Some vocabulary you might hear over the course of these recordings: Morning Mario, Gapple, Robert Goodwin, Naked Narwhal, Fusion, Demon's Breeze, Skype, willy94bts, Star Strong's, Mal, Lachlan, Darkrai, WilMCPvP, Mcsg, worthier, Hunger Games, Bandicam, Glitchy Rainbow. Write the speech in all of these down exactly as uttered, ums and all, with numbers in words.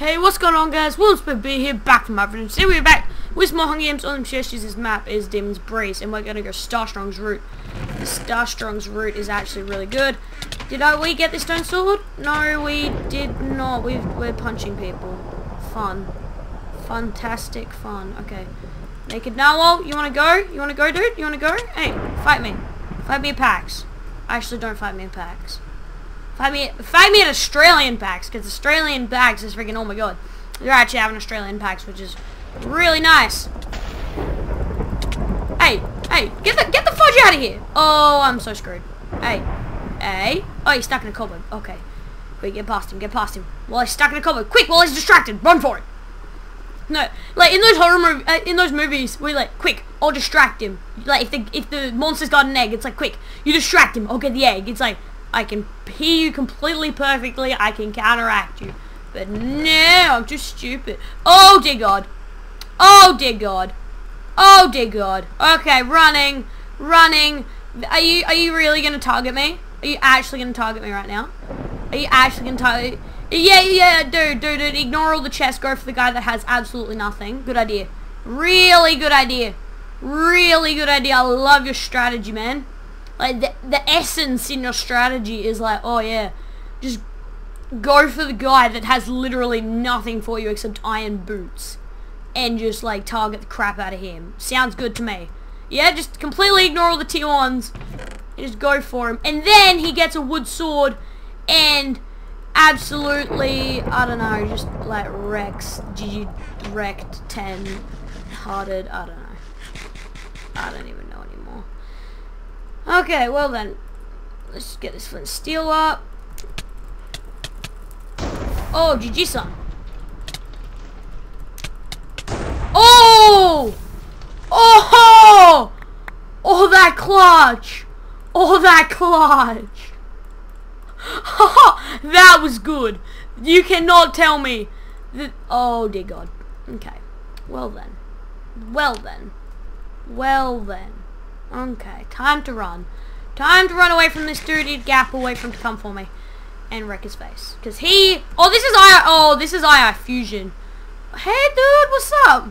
Hey, what's going on, guys? WilMCPvP here, back from my friends. Today we're back with more Hunger Games on M C S G's. This map is Demon's Breeze, and we're gonna go Star Strong's route. The Star Strong's route is actually really good. Did I we get this stone sword? No, we did not. We've, we're punching people. Fun, fantastic fun. Okay, Naked Narwhal, you wanna go? You wanna go, dude? You wanna go? Hey, fight me, fight me in packs. Actually, don't fight me in packs. Fight me, fight me at Australian packs, because Australian packs is freaking, oh my god. They're actually having Australian packs, which is really nice. Hey, hey, get the get the fudge out of here. Oh, I'm so screwed. Hey, hey. Oh, he's stuck in a cobweb. Okay. Quick, get past him, get past him. While he's stuck in a cobweb. Quick, while he's distracted. Run for it. No, like in those horror movies, uh, in those movies, we like, quick, I'll distract him. Like, if the, if the monster's got an egg, it's like, quick, you distract him, I'll get the egg. It's like, I can hear you completely perfectly, I can counteract you. But no, I'm too stupid. Oh dear god. Oh dear god. Oh dear god. Okay, running. Running. Are you are you really gonna target me? Are you actually gonna target me right now? Are you actually gonna target? Yeah, yeah, dude, dude, dude, ignore all the chests, go for the guy that has absolutely nothing. Good idea. Really good idea. Really good idea. I love your strategy, man. Like, the, the essence in your strategy is like, oh yeah, just go for the guy that has literally nothing for you except iron boots. And just, like, target the crap out of him. Sounds good to me. Yeah, just completely ignore all the tier ones. And just go for him. And then he gets a wood sword and absolutely, I don't know, just, like, wrecks, G G, wrecked, ten-hearted, I don't know. I don't even know anymore. Okay, well then, let's just get this flint and steel up. Oh, G G son. Oh! Oh! Oh, that clutch! Oh, that clutch! That was good. You cannot tell me that. Oh, dear God. Okay. Well then. Well then. Well then. Okay, time to run. Time to run away from this dude. He'd gap away from to come for me. And wreck his face. Because he... Oh, this is I... Oh, this is I I Fusion. Hey, dude, what's up?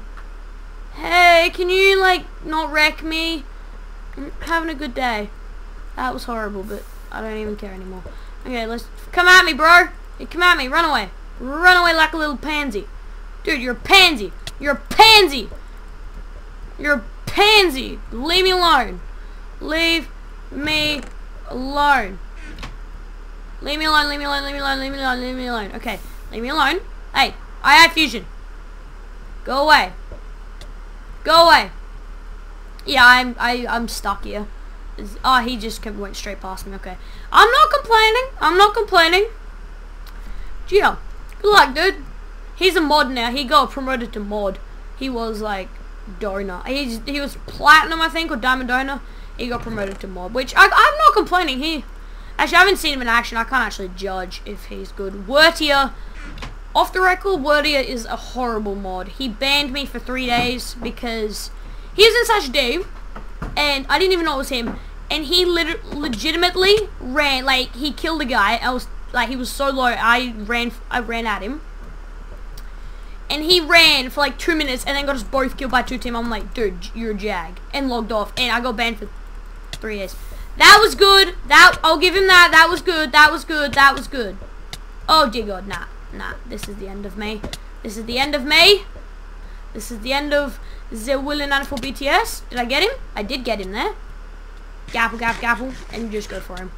Hey, can you, like, not wreck me? I'm having a good day. That was horrible, but I don't even care anymore. Okay, let's... Come at me, bro. Come at me. Run away. Run away like a little pansy. Dude, you're a pansy. You're a pansy. You're a... Pansy, leave me alone. Leave me alone. Leave me alone, leave me alone, leave me alone, leave me alone, leave me alone. Okay, leave me alone. Hey, I have Fusion. Go away. Go away. Yeah, I'm I, I'm stuck here. It's, oh, he just kept, went straight past me. Okay. I'm not complaining. I'm not complaining. Gio, good luck, dude. He's a mod now. He got promoted to mod. He was like... Donor. He's, he was platinum, I think, or diamond donor. He got promoted to mob, which I, I'm not complaining. He actually, I haven't seen him in action. I can't actually judge if he's good. Worthier, off the record, Worthier is a horrible mod. He banned me for three days because he was in such deep, and I didn't even know it was him. And he lit legitimately ran, like he killed a guy. I was like, he was so low. I ran, I ran at him. And he ran for like two minutes and then got us both killed by two team. I'm like, dude, you're a jag. And logged off. And I got banned for three days. That was good. That I'll give him that. That was good. That was good. That was good. Oh, dear God. Nah. Nah. This is the end of me. This is the end of me. This is the end of the William ninety-four B T S. Did I get him? I did get him there. Gapple, gap, gapple. And just go for him.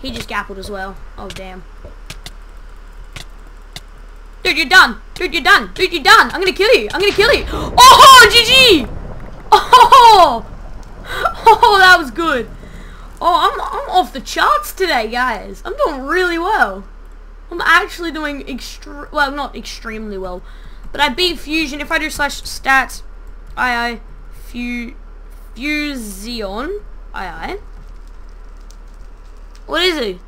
He just gappled as well. Oh, damn. Dude, you're done. Dude, you're done. Dude, you're done. I'm gonna kill you. I'm gonna kill you. Oh, G G. Oh, oh, that was good. Oh, I'm, I'm off the charts today, guys. I'm doing really well. I'm actually doing extre- well, not extremely well, but I beat Fusion. If I do slash stats, I I fu Fusion, I I. What is it?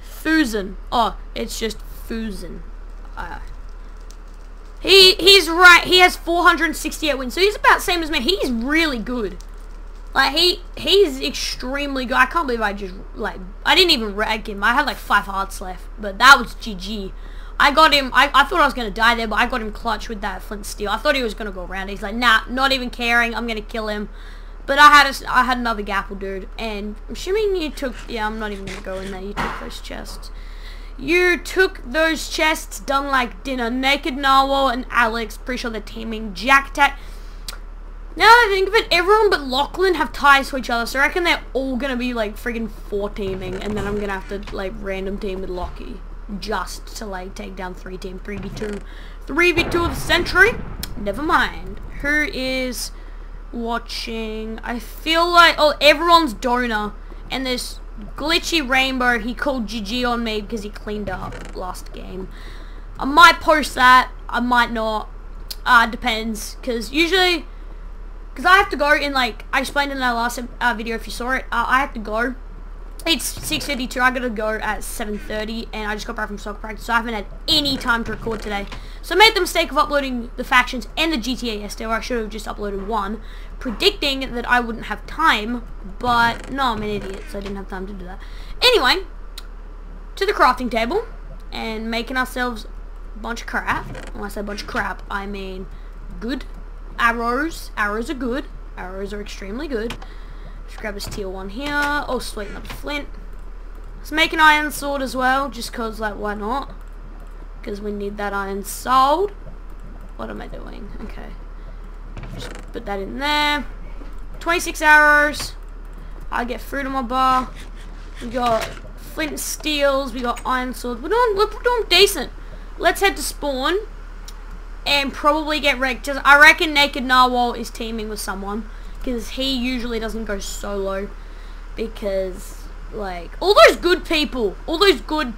Fusion. Oh, it's just Fusion. Uh, he he's right. He has four hundred sixty-eight wins, so he's about the same as me. He's really good. Like he he's extremely good. I can't believe I just like I didn't even rag him. I had like five hearts left, but that was G G. I got him. I, I thought I was going to die there, but I got him clutch with that flint steel. I thought he was going to go around. He's like, nah, not even caring. I'm going to kill him. But I had a, I had another gapple, dude. And I'm assuming you took... Yeah, I'm not even going to go in there. You took those chests. You took those chests done like dinner. Naked Narwhal and Alex. Pretty sure they're teaming. Jack Tack. Now that I think of it, everyone but Lachlan have ties to each other, so I reckon they're all gonna be like friggin' four teaming, and then I'm gonna have to like random team with Lockie just to like take down three team three v two, three v two of the century. Never mind. Who is watching? I feel like oh everyone's donor, and there's Glitchy Rainbow. He called G G on me because he cleaned up last game. I might post that. I might not. Uh, depends, because usually. Because I have to go in, like, I explained in that last uh, video if you saw it. Uh, I have to go. It's six fifty-two. I got to go at seven thirty. And I just got back from soccer practice. So I haven't had any time to record today. So I made the mistake of uploading the factions and the G T A yesterday. Where I should have just uploaded one. Predicting that I wouldn't have time. But, no, I'm an idiot. So I didn't have time to do that. Anyway. To the crafting table. And making ourselves a bunch of crap. When I say a bunch of crap, I mean good arrows. Arrows are good. Arrows are extremely good. Just grab this tier one here. Oh, sweet, another flint. Let's make an iron sword as well, just cause like, why not? Because we need that iron sword. What am I doing? Okay. Just put that in there. twenty-six arrows. I get fruit on my bar. We got flint and steels. We got iron sword. We're doing, we're doing decent. Let's head to spawn. And probably get wrecked. Just, I reckon Naked Narwhal is teaming with someone. Because he usually doesn't go solo. Because, like, all those good people. All those good,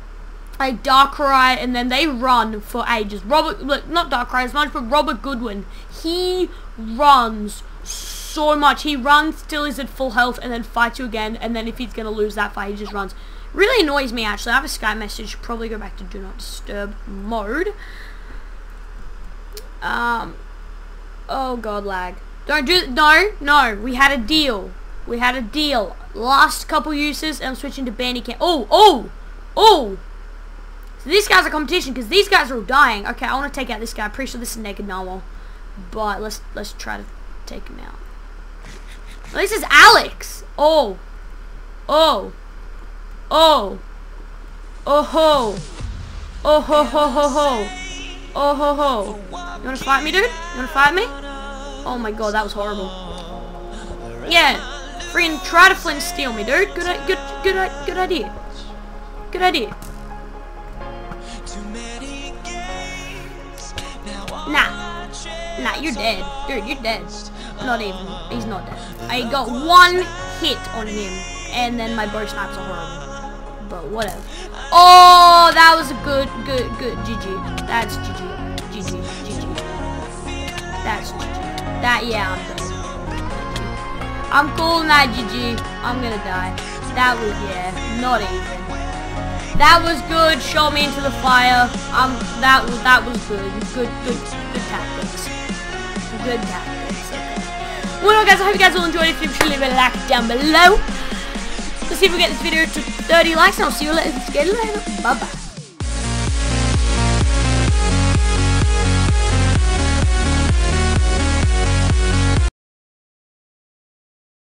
like, Darkrai. And then they run for ages. Robert, look, not Darkrai as much, but Robert Goodwin. He runs so much. He runs till he's at full health and then fights you again. And then if he's going to lose that fight, he just runs. Really annoys me, actually. I have a Skype message. Probably go back to Do Not Disturb mode. Um, oh god, lag. Don't do, no, no, we had a deal. We had a deal. Last couple uses, and I'm switching to Bandicam. Oh, oh, oh. So these guys are competition, because these guys are all dying. Okay, I want to take out this guy. I'm pretty sure this is Naked Narwhal. But let's, let's try to take him out. Oh, this is Alex. Oh, oh, oh, oh ho, oh ho ho ho ho. Oh ho ho. You wanna fight me, dude? You wanna fight me? Oh my god, that was horrible. Yeah. Friend, try to flint steal me, dude. Good good good good idea. Good idea. Nah. Nah, you're dead. Dude, you're dead. Not even. He's not dead. I got one hit on him and then my bow snipes are horrible. But whatever. Oh, that was a good, good, good G G. That's G G. G G. G G. That's G G. That, yeah, I'm done. I'm calling that G G. I'm gonna die. That was, yeah, not even. That was good. Shot me into the fire. Um, that was, that was good. Good, good, good tactics. Good tactics. Okay. Well, guys, I hope you guys all enjoyed it. If you leave a like down below. Let's see if we get this video to thirty likes, and I'll see you later. Bye bye.